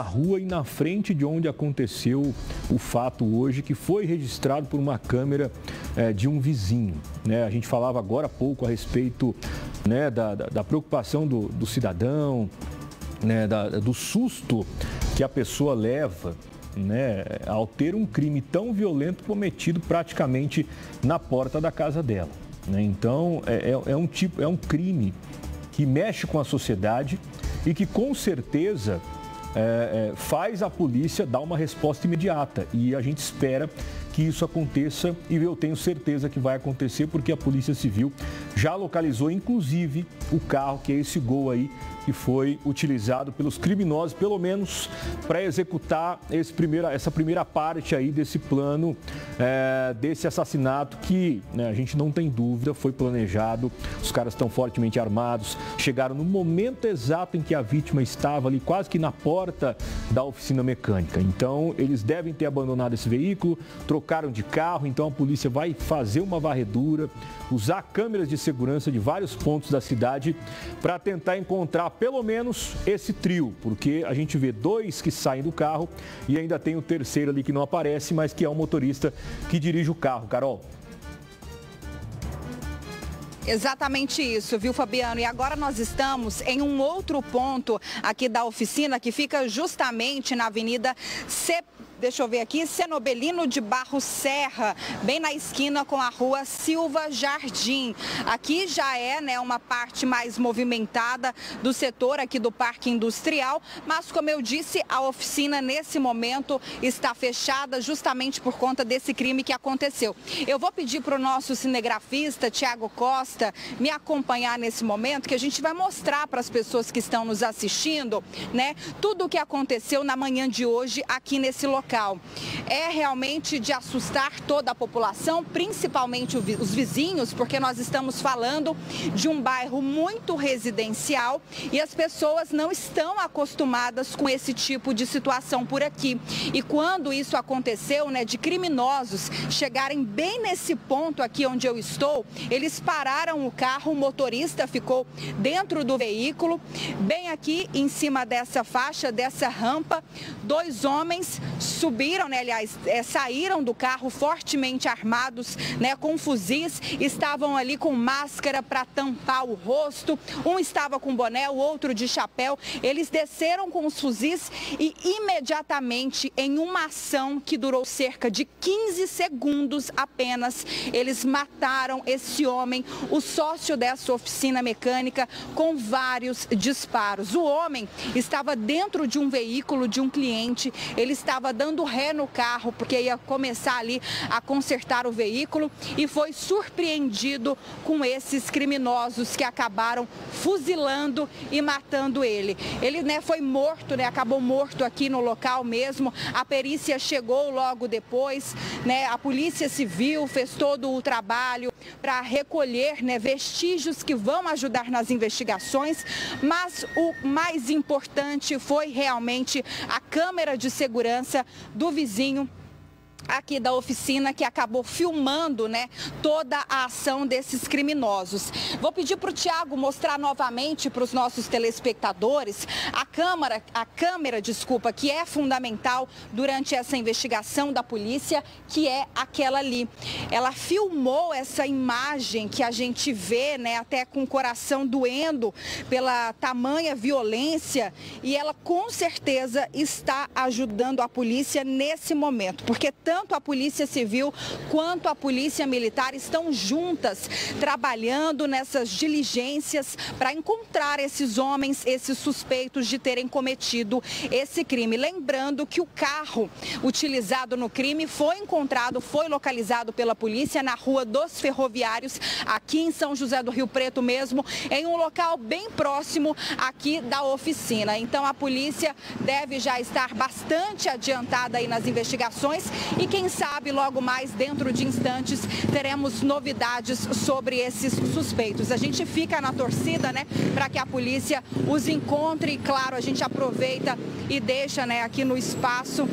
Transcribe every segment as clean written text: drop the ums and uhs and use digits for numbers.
Na rua e na frente de onde aconteceu o fato hoje, que foi registrado por uma câmera de um vizinho. Né? A gente falava agora há pouco a respeito, né, da preocupação do cidadão, né, do susto que a pessoa leva, né, ao ter um crime tão violento cometido praticamente na porta da casa dela. Né? Então, é um crime que mexe com a sociedade e que com certeza faz a polícia dar uma resposta imediata, e a gente espera que isso aconteça, e eu tenho certeza que vai acontecer, porque a Polícia Civil já localizou inclusive o carro, que é esse Gol aí, que foi utilizado pelos criminosos, pelo menos para executar essa primeira parte aí desse plano, desse assassinato que, né, a gente não tem dúvida, foi planejado. Os caras estão fortemente armados, chegaram no momento exato em que a vítima estava ali quase que na porta da oficina mecânica. Então, eles devem ter abandonado esse veículo, trocaram de carro, então a polícia vai fazer uma varredura, usar câmeras de segurança de vários pontos da cidade para tentar encontrar pelo menos esse trio, porque a gente vê dois que saem do carro e ainda tem o terceiro ali que não aparece, mas que é o motorista que dirige o carro, Carol. Exatamente isso, viu, Fabiano? E agora nós estamos em um outro ponto aqui da oficina, que fica justamente na Avenida C. Deixa eu ver aqui, Cenobelino de Barro Serra, bem na esquina com a rua Silva Jardim. Aqui já é, né, uma parte mais movimentada do setor aqui do Parque Industrial, mas como eu disse, a oficina nesse momento está fechada justamente por conta desse crime que aconteceu. Eu vou pedir para o nosso cinegrafista, Thiago Costa, me acompanhar nesse momento, que a gente vai mostrar para as pessoas que estão nos assistindo, né, tudo o que aconteceu na manhã de hoje aqui nesse local. É realmente de assustar toda a população, principalmente os vizinhos, porque nós estamos falando de um bairro muito residencial e as pessoas não estão acostumadas com esse tipo de situação por aqui. E quando isso aconteceu, né, de criminosos chegarem bem nesse ponto aqui onde eu estou, eles pararam o carro, o motorista ficou dentro do veículo, bem aqui em cima dessa faixa, dessa rampa, dois homens subiram, né, aliás, saíram do carro fortemente armados, né, com fuzis, estavam ali com máscara para tampar o rosto, um estava com boné, o outro de chapéu. Eles desceram com os fuzis e imediatamente, em uma ação que durou cerca de 15 segundos apenas, eles mataram esse homem, o sócio dessa oficina mecânica, com vários disparos. O homem estava dentro de um veículo de um cliente, ele estava dando ré no carro, porque ia começar ali a consertar o veículo, e foi surpreendido com esses criminosos que acabaram fuzilando e matando ele. Ele, né, foi morto, né, acabou morto aqui no local mesmo. A perícia chegou logo depois, né, a Polícia Civil fez todo o trabalho para recolher, né, vestígios que vão ajudar nas investigações, mas o mais importante foi realmente a câmera de segurança do vizinho aqui da oficina, que acabou filmando, né, toda a ação desses criminosos. Vou pedir para o Thiago mostrar novamente para os nossos telespectadores a câmera, que é fundamental durante essa investigação da polícia, que é aquela ali. Ela filmou essa imagem que a gente vê, né, até com o coração doendo pela tamanha violência, e ela com certeza está ajudando a polícia nesse momento, porque tanto a Polícia Civil quanto a Polícia Militar estão juntas, trabalhando nessas diligências para encontrar esses homens, esses suspeitos de terem cometido esse crime. Lembrando que o carro utilizado no crime foi encontrado, foi localizado pela polícia na rua dos Ferroviários, aqui em São José do Rio Preto mesmo, em um local bem próximo aqui da oficina. Então a polícia deve já estar bastante adiantada aí nas investigações. E quem sabe logo mais, dentro de instantes, teremos novidades sobre esses suspeitos. A gente fica na torcida, né, para que a polícia os encontre, e claro, a gente aproveita e deixa, né, aqui no espaço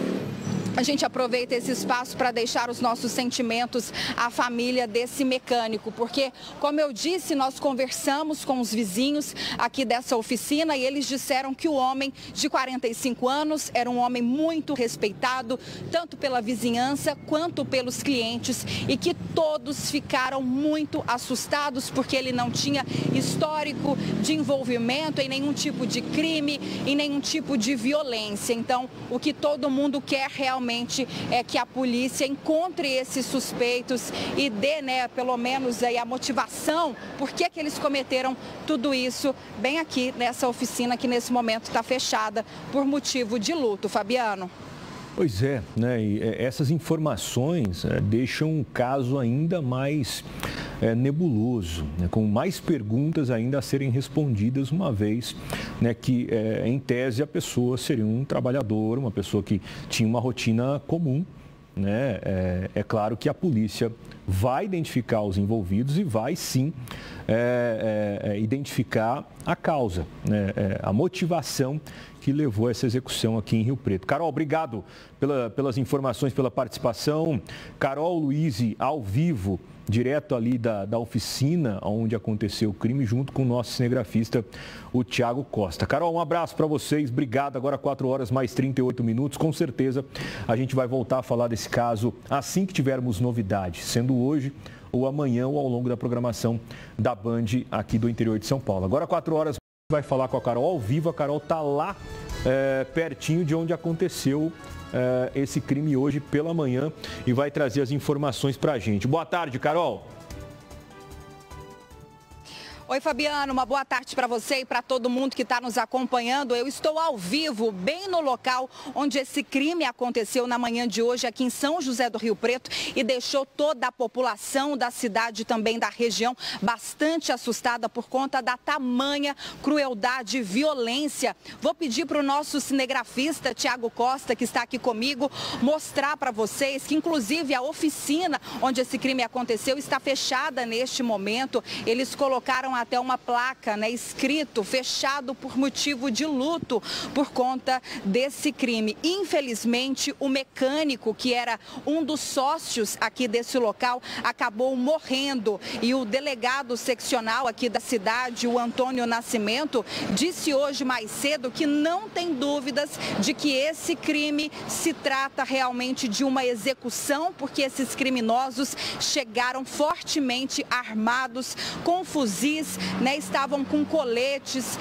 A gente aproveita esse espaço para deixar os nossos sentimentos à família desse mecânico, porque, como eu disse, nós conversamos com os vizinhos aqui dessa oficina e eles disseram que o homem de 45 anos era um homem muito respeitado, tanto pela vizinhança quanto pelos clientes, e que todos ficaram muito assustados porque ele não tinha histórico de envolvimento em nenhum tipo de crime, em nenhum tipo de violência. Então, o que todo mundo quer realmente é que a polícia encontre esses suspeitos e dê, pelo menos aí, a motivação por que eles cometeram tudo isso bem aqui nessa oficina que nesse momento está fechada por motivo de luto. Fabiano. Pois é, e essas informações deixam o caso ainda mais nebuloso, com mais perguntas ainda a serem respondidas, uma vez que, em tese, a pessoa seria um trabalhador, uma pessoa que tinha uma rotina comum. É claro que a polícia vai identificar os envolvidos e vai sim identificar a causa, a motivação que levou a essa execução aqui em Rio Preto. Carol, obrigado pelas informações, pela participação. Carol Luizzi, ao vivo, direto ali da oficina onde aconteceu o crime, junto com o nosso cinegrafista, o Thiago Costa. Carol, um abraço para vocês, obrigado. Agora 4h mais 38 minutos, com certeza a gente vai voltar a falar desse caso assim que tivermos novidades, sendo hoje ou amanhã ou ao longo da programação da Band aqui do interior de São Paulo. Agora 4h vai falar com a Carol ao vivo, a Carol está lá pertinho de onde aconteceu esse crime hoje pela manhã e vai trazer as informações para a gente. Boa tarde, Carol. Oi, Fabiano, uma boa tarde para você e para todo mundo que está nos acompanhando. Eu estou ao vivo, bem no local onde esse crime aconteceu na manhã de hoje, aqui em São José do Rio Preto, e deixou toda a população da cidade e também da região bastante assustada por conta da tamanha crueldade e violência. Vou pedir para o nosso cinegrafista, Thiago Costa, que está aqui comigo, mostrar para vocês que, inclusive, a oficina onde esse crime aconteceu está fechada neste momento. Eles colocaram até uma placa, escrito, fechado por motivo de luto por conta desse crime. Infelizmente, o mecânico, que era um dos sócios aqui desse local, acabou morrendo. E o delegado seccional aqui da cidade, o Antônio Nascimento, disse hoje mais cedo que não tem dúvidas de que esse crime se trata realmente de uma execução, porque esses criminosos chegaram fortemente armados, com fuzis, estavam com coletes,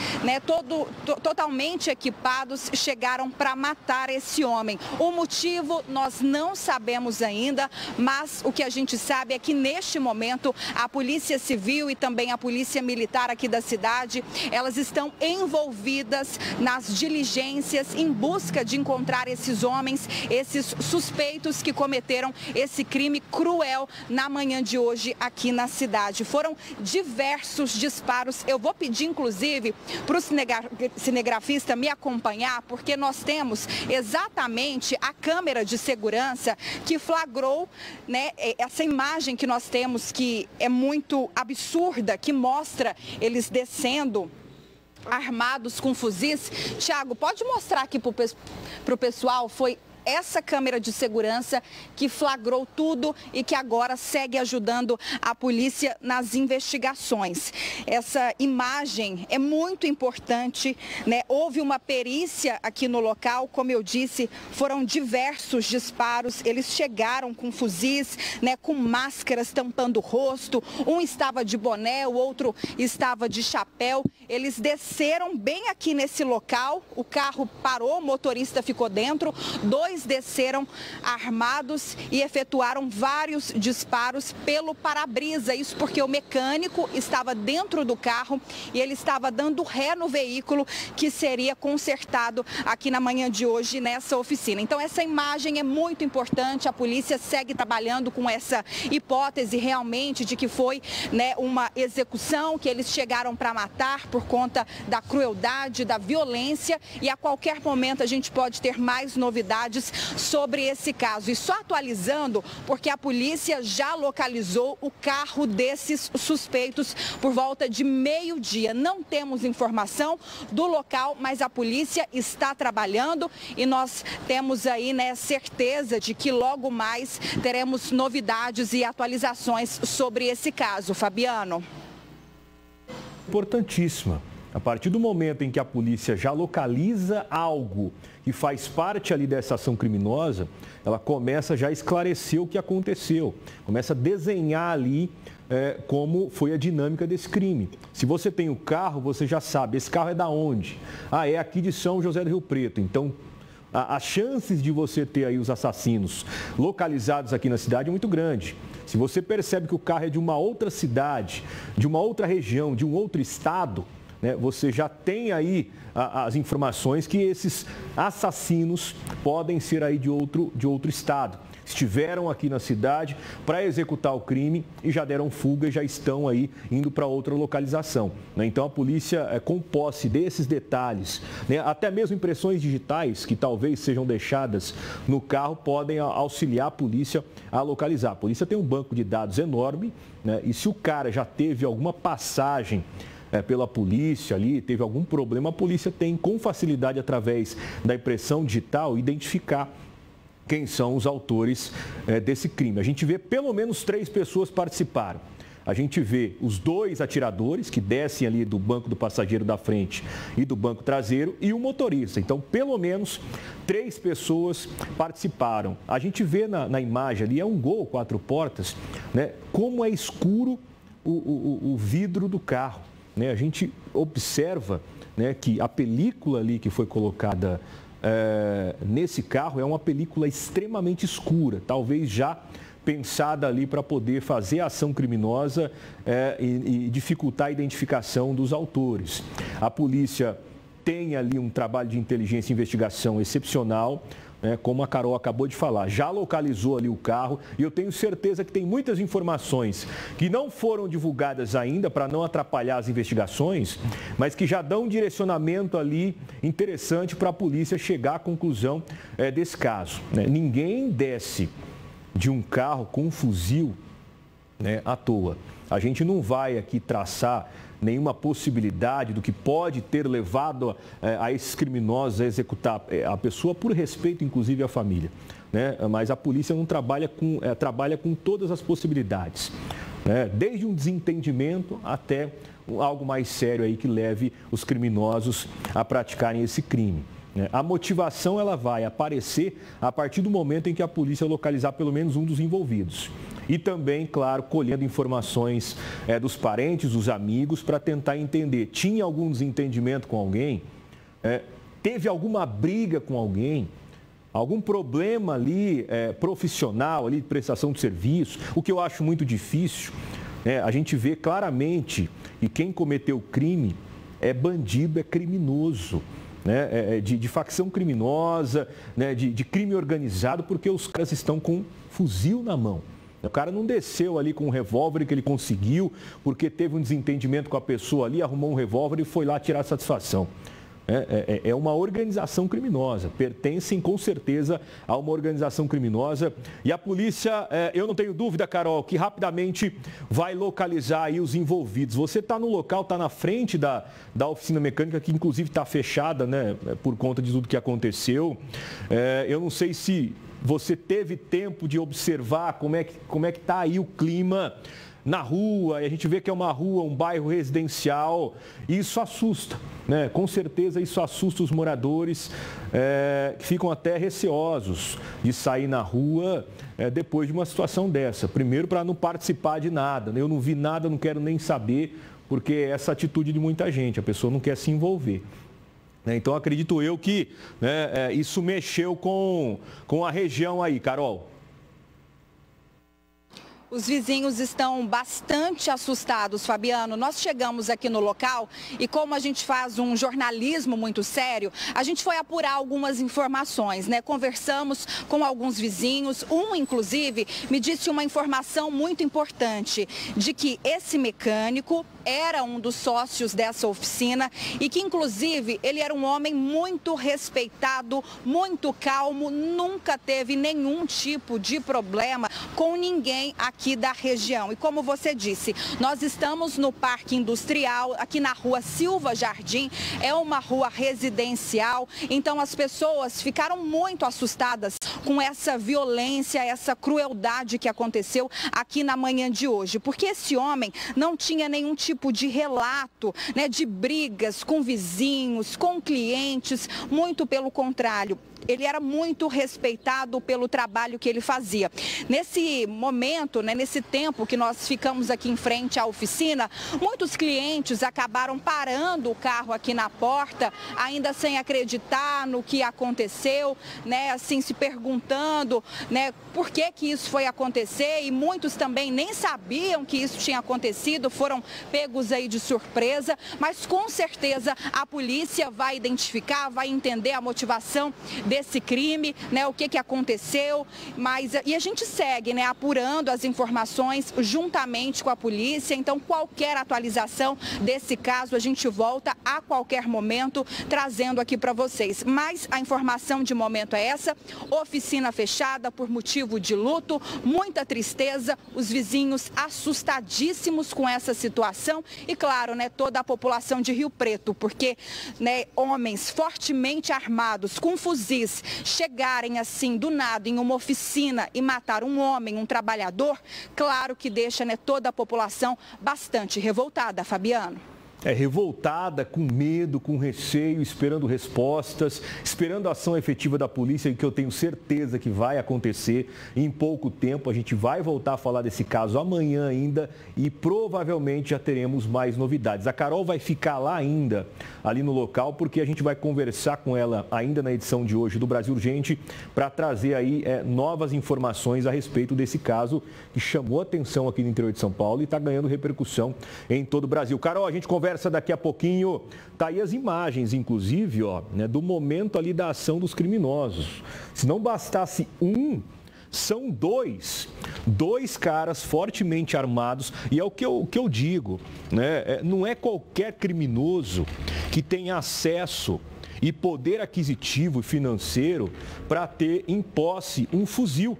totalmente equipados, chegaram para matar esse homem. O motivo nós não sabemos ainda, mas o que a gente sabe é que neste momento a Polícia Civil e também a Polícia Militar aqui da cidade, elas estão envolvidas nas diligências em busca de encontrar esses homens, esses suspeitos que cometeram esse crime cruel na manhã de hoje aqui na cidade. Foram diversos disparos. Eu vou pedir, inclusive, para o cinegrafista me acompanhar, porque nós temos exatamente a câmera de segurança que flagrou essa imagem que nós temos, que é muito absurda, que mostra eles descendo armados com fuzis. Thiago, pode mostrar aqui para o pessoal? Foi essa câmera de segurança que flagrou tudo e que agora segue ajudando a polícia nas investigações. Essa imagem é muito importante, Houve uma perícia aqui no local, como eu disse, foram diversos disparos. Eles chegaram com fuzis, com máscaras tampando o rosto. Um estava de boné, o outro estava de chapéu. Eles desceram bem aqui nesse local, o carro parou, o motorista ficou dentro, dois desceram armados e efetuaram vários disparos pelo para-brisa. Isso porque o mecânico estava dentro do carro e ele estava dando ré no veículo que seria consertado aqui na manhã de hoje nessa oficina. Então essa imagem é muito importante, a polícia segue trabalhando com essa hipótese realmente de que foi uma execução, que eles chegaram para matar por conta da crueldade, da violência, e a qualquer momento a gente pode ter mais novidades mais sobre esse caso. E só atualizando, porque a polícia já localizou o carro desses suspeitos por volta de meio-dia. Não temos informação do local, mas a polícia está trabalhando e nós temos aí, certeza de que logo mais teremos novidades e atualizações sobre esse caso. Fabiano. Importantíssima. A partir do momento em que a polícia já localiza algo que faz parte ali dessa ação criminosa, ela começa já a esclarecer o que aconteceu, começa a desenhar ali como foi a dinâmica desse crime. Se você tem o carro, você já sabe, esse carro é da onde? Ah, é aqui de São José do Rio Preto. Então, as chances de você ter aí os assassinos localizados aqui na cidade é muito grande. Se você percebe que o carro é de uma outra cidade, de uma outra região, de um outro estado, você já tem aí as informações que esses assassinos podem ser aí de outro estado. Estiveram aqui na cidade para executar o crime e já deram fuga e já estão aí indo para outra localização. Então, a polícia, com posse desses detalhes, até mesmo impressões digitais que talvez sejam deixadas no carro, podem auxiliar a polícia a localizar. A polícia tem um banco de dados enorme, e se o cara já teve alguma passagem pela polícia ali, teve algum problema, a polícia tem com facilidade, através da impressão digital, identificar quem são os autores desse crime. A gente vê pelo menos 3 pessoas participaram. A gente vê os 2 atiradores que descem ali do banco do passageiro da frente e do banco traseiro e o motorista. Então, pelo menos 3 pessoas participaram. A gente vê na imagem ali, é um Gol 4 portas, como é escuro o vidro do carro. A gente observa que a película ali que foi colocada nesse carro é uma película extremamente escura, talvez já pensada ali para poder fazer a ação criminosa e dificultar a identificação dos autores. A polícia tem ali um trabalho de inteligência e investigação excepcional, como a Carol acabou de falar, já localizou ali o carro e eu tenho certeza que tem muitas informações que não foram divulgadas ainda para não atrapalhar as investigações, mas que já dão um direcionamento ali interessante para a polícia chegar à conclusão desse caso. Ninguém desce de um carro com um fuzil à toa. A gente não vai aqui traçar nenhuma possibilidade do que pode ter levado a esses criminosos a executar a pessoa, por respeito, inclusive, à família. Mas a polícia não trabalha com todas as possibilidades, desde um desentendimento até algo mais sério aí que leve os criminosos a praticarem esse crime. A motivação ela vai aparecer a partir do momento em que a polícia localizar pelo menos um dos envolvidos. E também, claro, colhendo informações dos parentes, dos amigos, para tentar entender. Tinha algum desentendimento com alguém? Teve alguma briga com alguém? Algum problema ali profissional, ali de prestação de serviço? O que eu acho muito difícil, a gente vê claramente que quem cometeu o crime é bandido, é criminoso. De facção criminosa, de crime organizado, porque os caras estão com um fuzil na mão. O cara não desceu ali com um revólver que ele conseguiu, porque teve um desentendimento com a pessoa ali, arrumou um revólver e foi lá tirar satisfação. É uma organização criminosa, pertencem com certeza a uma organização criminosa. E a polícia, eu não tenho dúvida, Carol, que rapidamente vai localizar aí os envolvidos. Você está no local, está na frente da oficina mecânica, que inclusive está fechada, por conta de tudo que aconteceu. Eu não sei se você teve tempo de observar como é que está aí o clima na rua, e a gente vê que é uma rua, um bairro residencial, e isso assusta, com certeza isso assusta os moradores, que ficam até receosos de sair na rua depois de uma situação dessa. Primeiro, para não participar de nada, eu não vi nada, não quero nem saber, porque é essa atitude de muita gente, a pessoa não quer se envolver. Então, acredito eu que isso mexeu com a região aí, Carol. Os vizinhos estão bastante assustados, Fabiano. Nós chegamos aqui no local e, como a gente faz um jornalismo muito sério, a gente foi apurar algumas informações, Conversamos com alguns vizinhos. Um, inclusive, me disse uma informação muito importante, de que esse mecânico era um dos sócios dessa oficina e que, inclusive, ele era um homem muito respeitado, muito calmo, nunca teve nenhum tipo de problema com ninguém aqui da região. E como você disse, nós estamos no Parque Industrial, aqui na rua Silva Jardim, é uma rua residencial, então as pessoas ficaram muito assustadas com essa violência, essa crueldade que aconteceu aqui na manhã de hoje, porque esse homem não tinha nenhum tipo de relato, né, de brigas com vizinhos, com clientes, muito pelo contrário. Ele era muito respeitado pelo trabalho que ele fazia. Nesse momento, né, nesse tempo que nós ficamos aqui em frente à oficina, muitos clientes acabaram parando o carro aqui na porta, ainda sem acreditar no que aconteceu, né, assim, se perguntando, né, por que que isso foi acontecer, e muitos também nem sabiam que isso tinha acontecido, foram pegos aí de surpresa, mas com certeza a polícia vai identificar, vai entender a motivação desse crime, né, o que que aconteceu, mas e a gente segue, né, apurando as informações juntamente com a polícia. Então, qualquer atualização desse caso, a gente volta a qualquer momento trazendo aqui para vocês. Mas a informação de momento é essa: oficina fechada por motivo de luto, muita tristeza, os vizinhos assustadíssimos com essa situação e, claro, né, toda a população de Rio Preto, porque, né, homens fortemente armados, com fuzis, chegarem assim do nada em uma oficina e matar um homem, um trabalhador, claro que deixa, né, toda a população bastante revoltada, Fabiano. É, revoltada, com medo, com receio, esperando respostas, esperando a ação efetiva da polícia, que eu tenho certeza que vai acontecer em pouco tempo. A gente vai voltar a falar desse caso amanhã ainda e provavelmente já teremos mais novidades. A Carol vai ficar lá ainda, ali no local, porque a gente vai conversar com ela ainda na edição de hoje do Brasil Urgente para trazer aí novas informações a respeito desse caso que chamou atenção aqui no interior de São Paulo e está ganhando repercussão em todo o Brasil. Carol, a gente conversa daqui a pouquinho. Tá aí as imagens, inclusive, ó, né, do momento ali da ação dos criminosos. Se não bastasse um, são dois. Dois caras fortemente armados. E é o que eu digo, né? Não é qualquer criminoso que tem acesso e poder aquisitivo e financeiro para ter em posse um fuzil,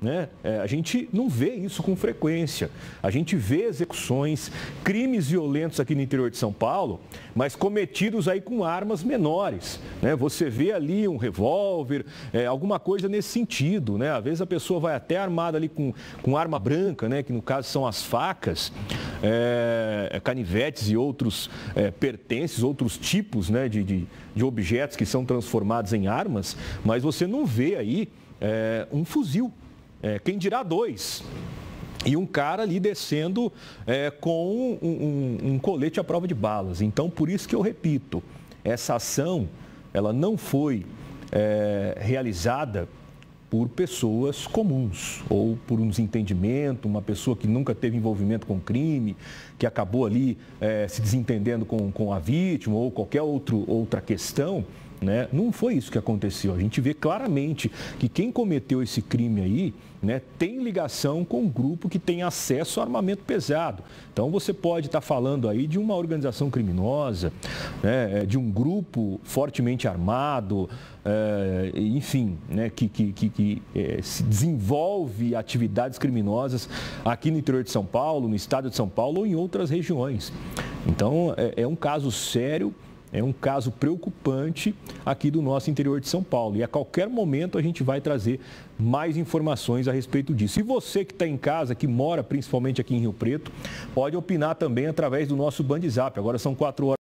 né? A gente não vê isso com frequência. A gente vê execuções, crimes violentos aqui no interior de São Paulo, mas cometidos aí com armas menores, né? Você vê ali um revólver, alguma coisa nesse sentido, né? Às vezes a pessoa vai até armada ali com arma branca, né, que no caso são as facas, canivetes e outros pertences, outros tipos, né, de objetos que são transformados em armas, mas você não vê aí um fuzil. Quem dirá dois? E um cara ali descendo com um colete à prova de balas. Então, por isso que eu repito, essa ação, ela não foi realizada por pessoas comuns, ou por um desentendimento, uma pessoa que nunca teve envolvimento com crime, que acabou ali se desentendendo com a vítima, ou qualquer outra questão, né? Não foi isso que aconteceu. A gente vê claramente que quem cometeu esse crime aí, né, tem ligação com um grupo que tem acesso a armamento pesado. Então você pode estar falando aí de uma organização criminosa, né, de um grupo fortemente armado, enfim, né, que se desenvolve atividades criminosas aqui no interior de São Paulo, no estado de São Paulo ou em outras regiões. Então é um caso sério. É um caso preocupante aqui do nosso interior de São Paulo. E a qualquer momento a gente vai trazer mais informações a respeito disso. E você que está em casa, que mora principalmente aqui em Rio Preto, pode opinar também através do nosso BandZap. Agora são 4 horas.